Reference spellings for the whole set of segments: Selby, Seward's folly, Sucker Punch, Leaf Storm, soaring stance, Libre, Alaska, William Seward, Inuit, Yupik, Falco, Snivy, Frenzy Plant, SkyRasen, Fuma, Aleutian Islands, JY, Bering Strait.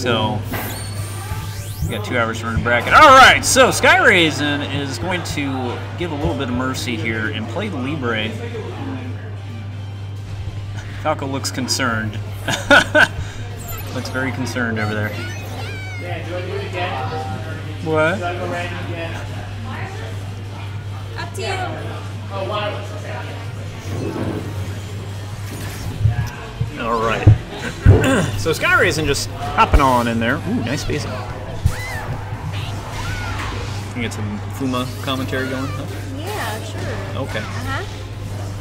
So we got 2 hours for the bracket. All right, so SkyRasen is going to give a little bit of mercy here and play the Libre. Falco looks concerned. Looks very concerned over there. Yeah, do I do it again? What? Do I go random again? Up to you. Oh, wow. All right. So SkyRasen just hopping on in there. Ooh, nice spacing. Can get some Fuma commentary going? Huh? Yeah, sure. Okay.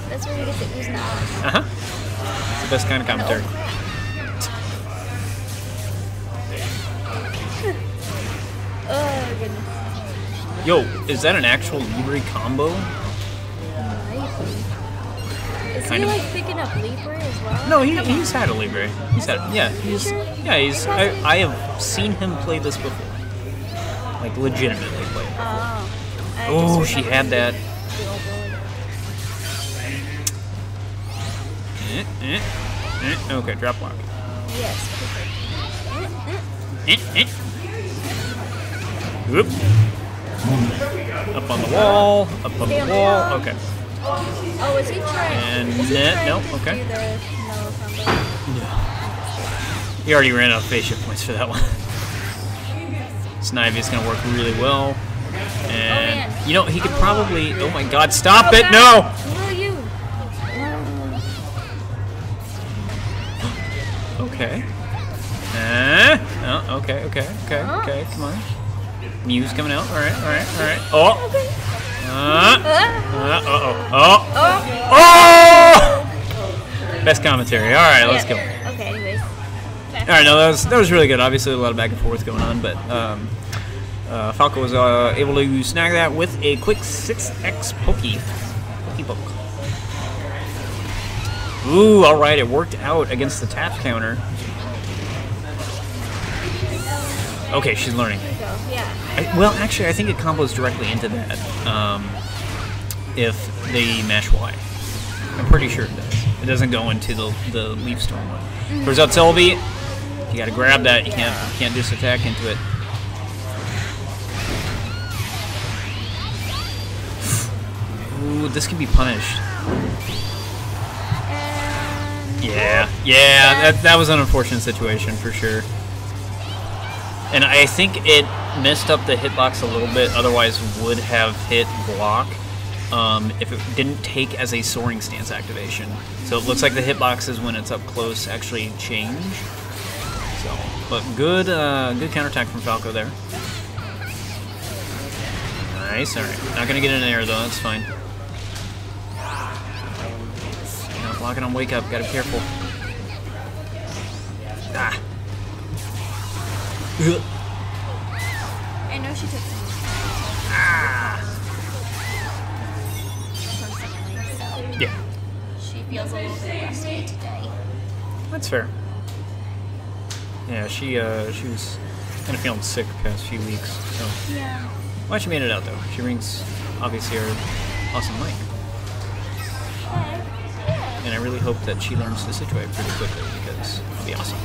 That's where you get to use knowledge. It's the best kind of commentary. No. Oh, goodness. Yo, is that an actual Libre combo? Yeah, is kind he of. Like picking up Libre as well? No, he's had a Libre. He's had, yeah, he's, yeah, he's. I have seen him play this before, like legitimately play. Oh, she had that. Okay, drop block. Yes. Perfect. Oop. Up on the wall, up on the wall, okay. Oh, is he trying? And no, okay. No. He already ran out of spaceship points for that one. Snivy is going to work really well. And, you know, he could probably, oh my god, stop it, no! Okay. Oh, okay, come on. Mew's coming out. All right. Oh! Best commentary. All right, let's go. Okay, anyways. All right, no, that was really good. Obviously, a lot of back and forth going on, but Falco was able to snag that with a quick 6x Poke. Ooh, all right, it worked out against the tap counter. Okay, she's learning. Well, actually, I think it combos directly into that if they mash Y. I'm pretty sure it does. It doesn't go into the Leaf Storm one. Turns out Selby, you gotta grab that. You can't just attack into it. Ooh, this can be punished. Yeah, that was an unfortunate situation for sure. And I think it messed up the hitbox a little bit, otherwise would have hit block if it didn't take as a soaring stance activation. So it looks like the hitboxes when it's up close actually change. So, but good good counterattack from Falco there. Nice, alright. Not gonna get in there though, that's fine. Not blocking on wake up, gotta be careful. Ah. I know she took some. Yeah. She feels a little bit rusty today. That's fair. Yeah, she was kind of feeling sick the past few weeks. So. Yeah. Well, she made it out though. She rings obviously her awesome mic. Yeah. And I really hope that she learns to situate pretty quickly because it'll be awesome.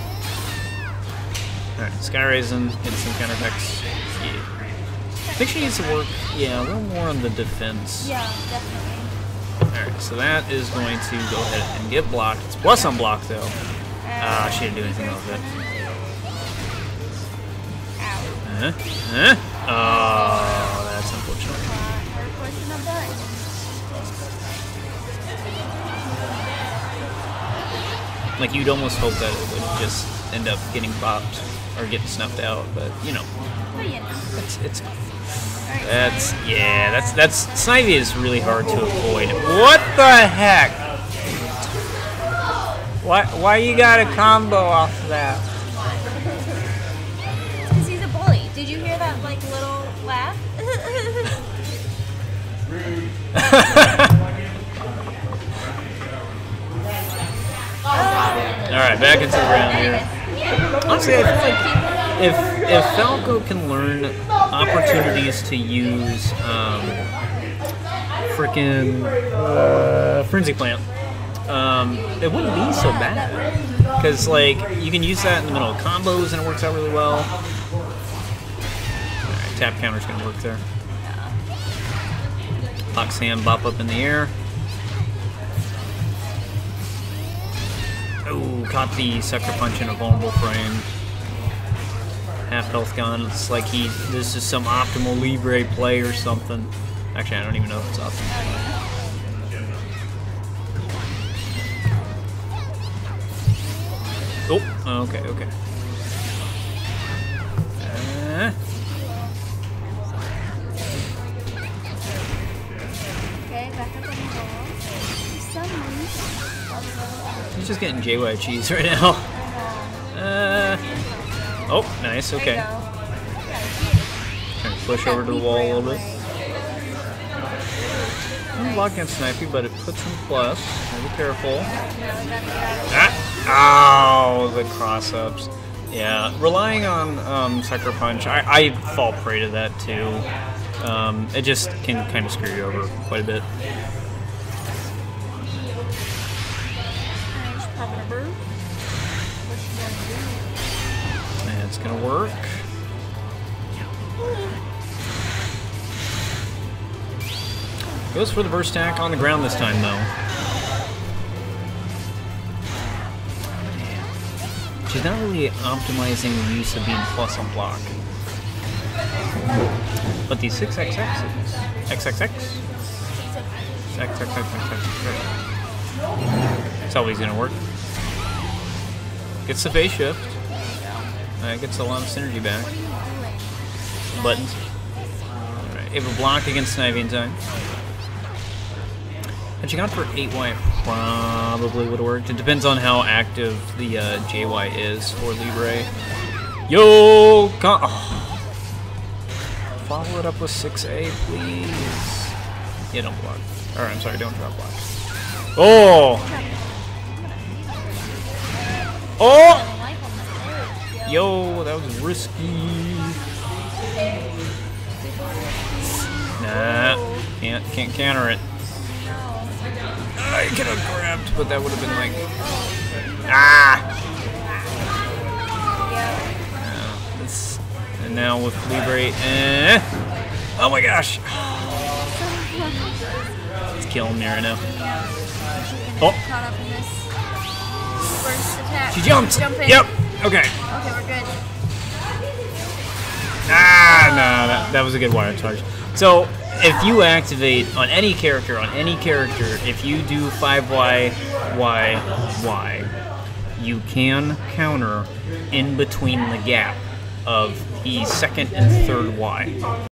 Alright, SkyRasen hits some counterattacks. Yeah. I think she needs to work, yeah, a little more on the defense. Yeah, definitely. Alright, so that is going to go ahead and get blocked. It's plus unblocked, though. Ah, she didn't do anything else with it. Oh, that's unfortunate. Like, you'd almost hope that it would just end up getting bopped. Or getting snuffed out, but you know, that's Snivy is really hard to avoid. What the heck? Why you got a combo off of that? It's because he's a bully. Did you hear that like little laugh? All right, back into the round here. Honestly, I feel like if Falco can learn opportunities to use frickin' Frenzy Plant, it wouldn't be so bad. because like you can use that in the middle of combos and it works out really well. Right, tap counter's gonna work there. Locksand bop up in the air. Oh, caught the Sucker Punch in a vulnerable frame. Half health gone. It's like this is some optimal Libre play or something. Actually, I don't even know if it's optimal. Oh, okay, okay. Okay, back up on the wall. He's just getting JY cheese right now. Oh, nice, okay. Trying to push over to the wall a little bit. I'm blocking on Snivy, but it puts him plus. Be careful. Ah! Oh, the cross-ups. Yeah, relying on Sucker Punch, I fall prey to that too. It just can kind of screw you over quite a bit. And it's gonna work. Goes for the burst attack on the ground this time though. She's not really optimizing the use of being plus on block. But these 6xx's. That's always gonna work. Gets the phase shift. Gets a lot of synergy back. Buttons. Alright, able to block against Snivy in time. Had she gone for 8Y, it probably would have worked. It depends on how active the JY is for Libre. Yo! Oh. Follow it up with 6A, please. Yeah, don't block. Or, I'm sorry, don't drop block. Oh! Oh! Yo, that was risky. Nah, can't counter it. I could have grabbed, but that would have been like... Ah! This, and now with Libre... oh my gosh! It's killing me right now. Oh! She jumped! Yep! Okay. Okay, we're good. Ah! No, that was a good wire charge. So... if you activate on any character, if you do 5Y, Y, Y, you can counter in between the gap of the second and third Y.